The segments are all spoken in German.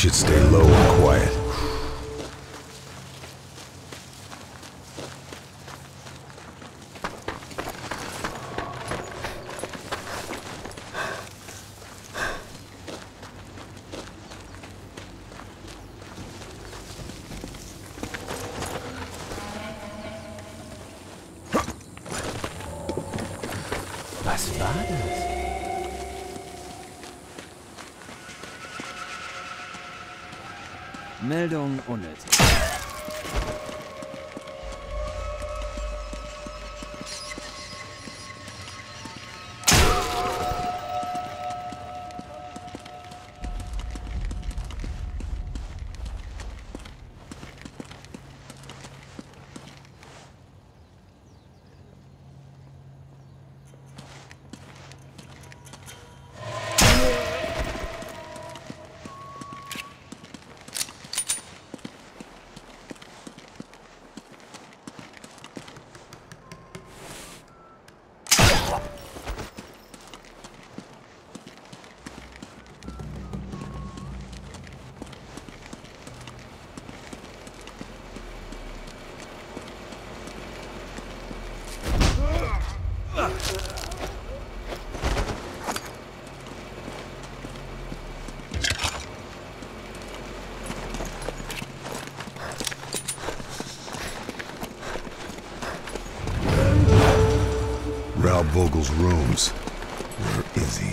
should stay low and quiet. Meldung unnötig. Raoul Vogel's rooms. Where is he?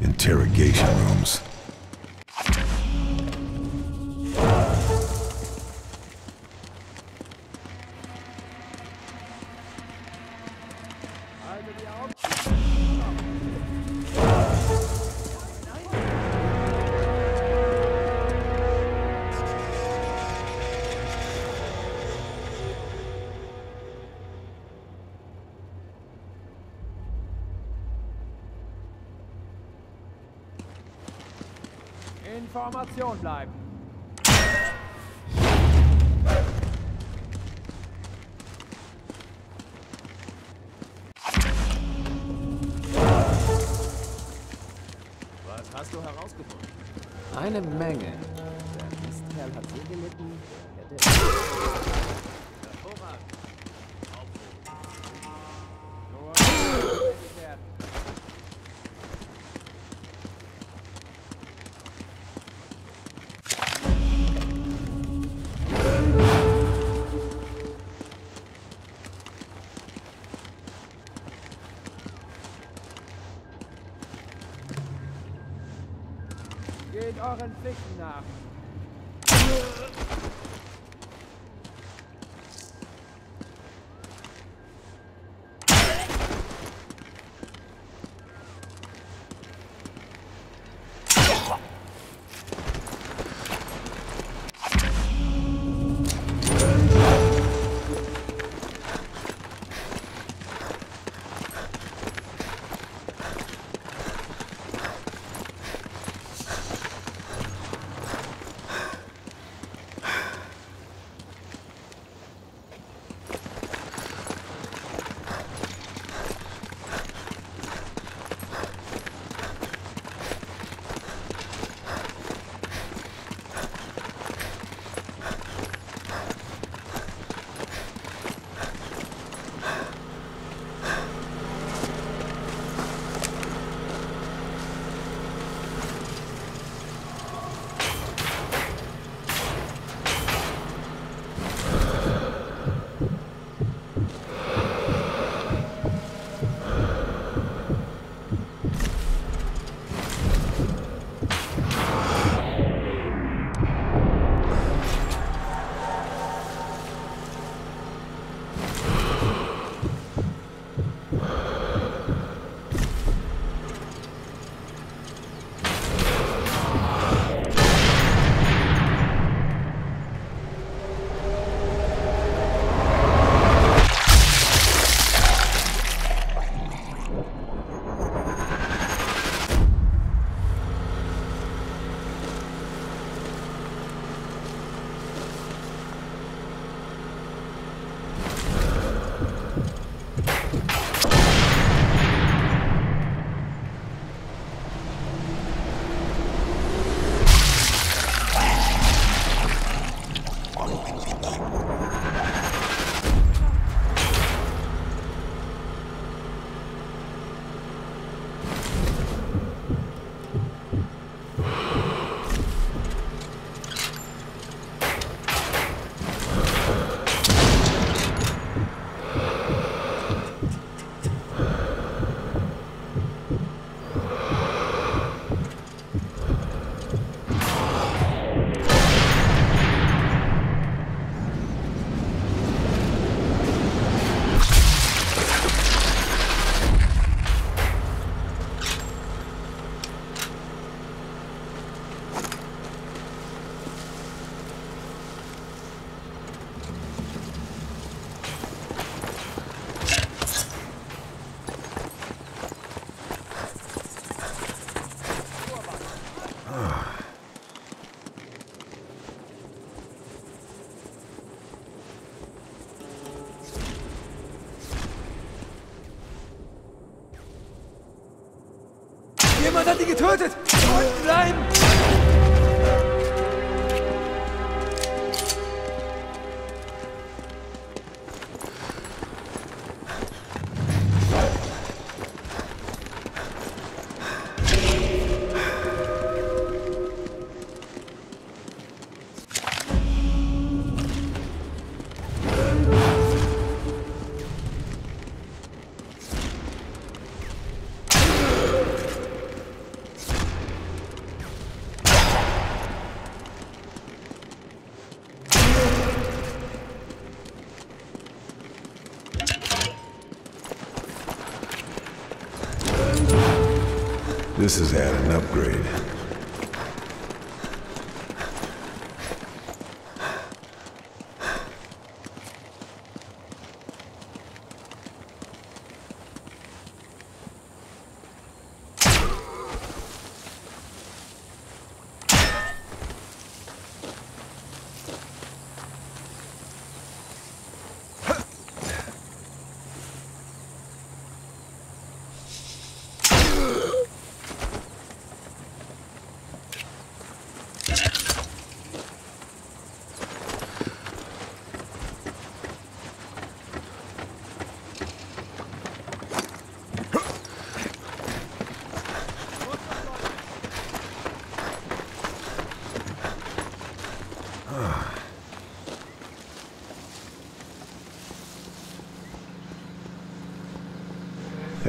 interrogation rooms. In Formation bleiben. Was hast du herausgefunden? Eine Menge. Der Mistkerl hat so gelitten, geht euren Pflichten nach. Jemand hat die getötet! Unten bleiben! This has had an upgrade.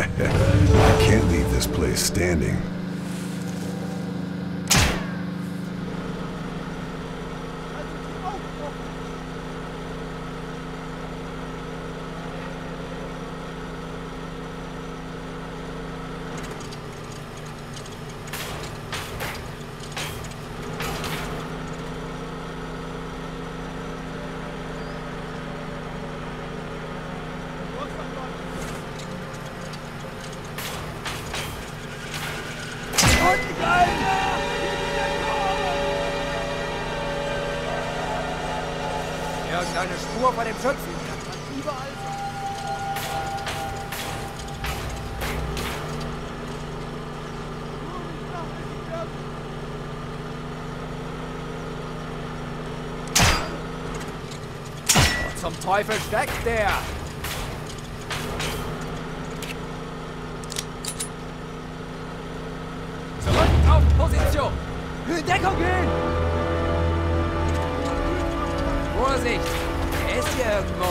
I can't leave this place standing. Eine Spur von dem Schützen. Wo zum Teufel steckt der? Zurück auf Position. In Deckung gehen. Vorsicht. Ist hier irgendwo.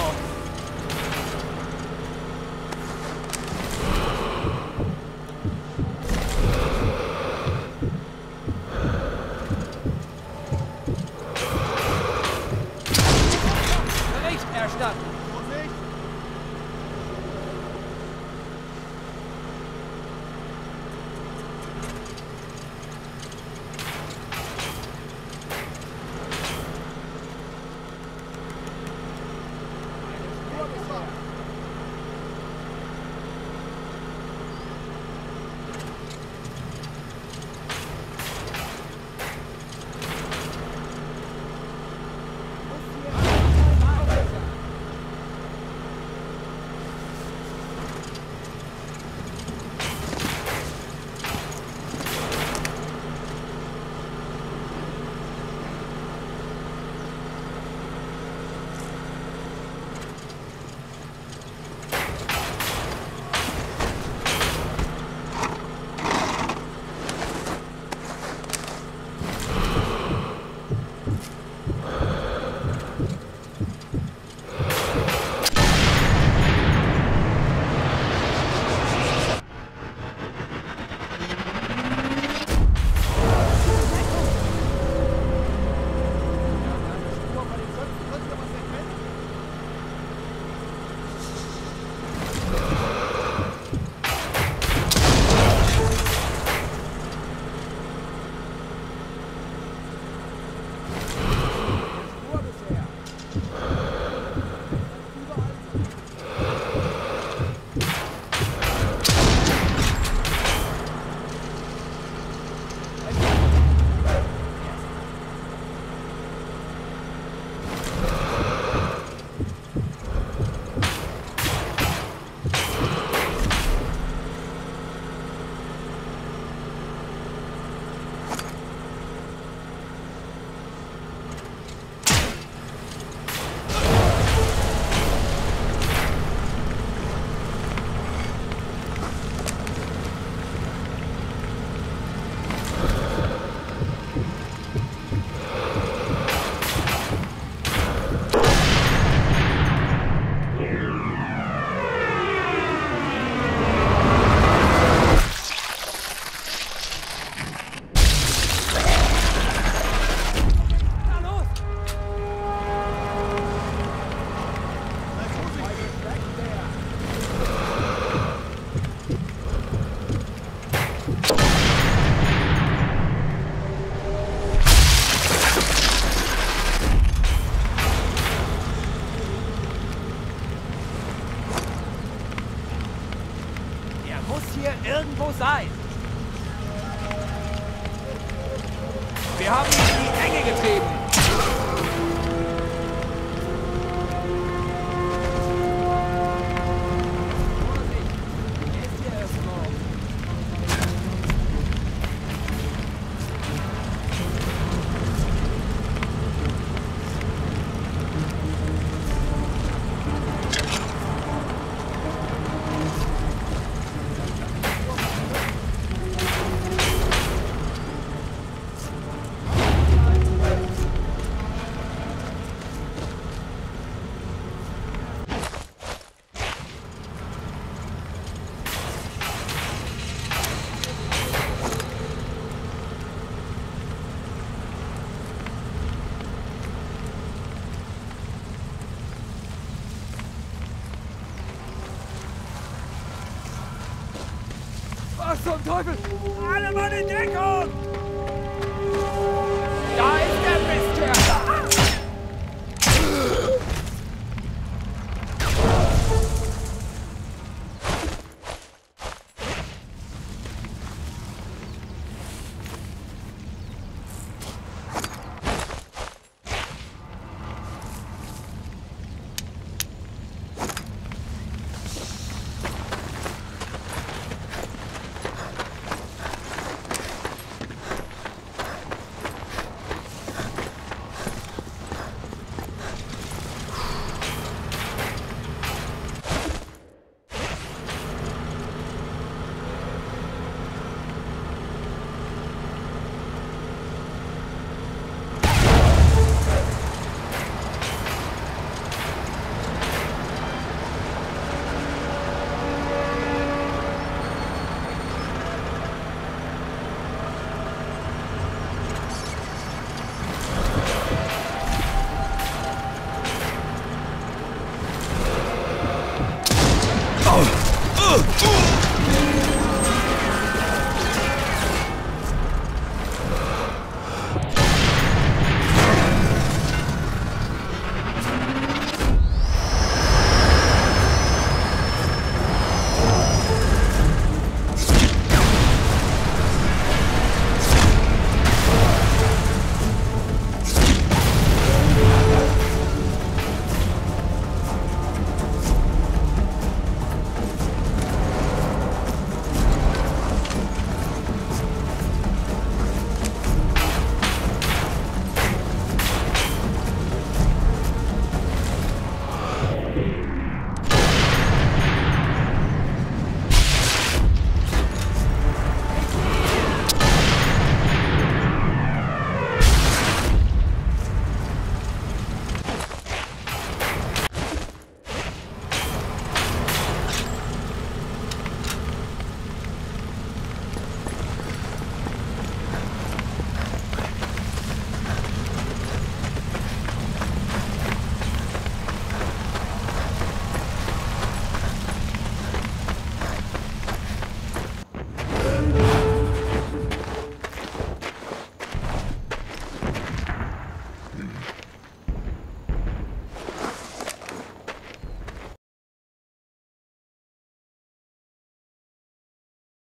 Bericht erstatten. muss hier irgendwo sein. Wir haben ihn in die Enge getrieben. Zum Teufel! Alle Mann in Deckung! Da ist der Mistkerl! Oh!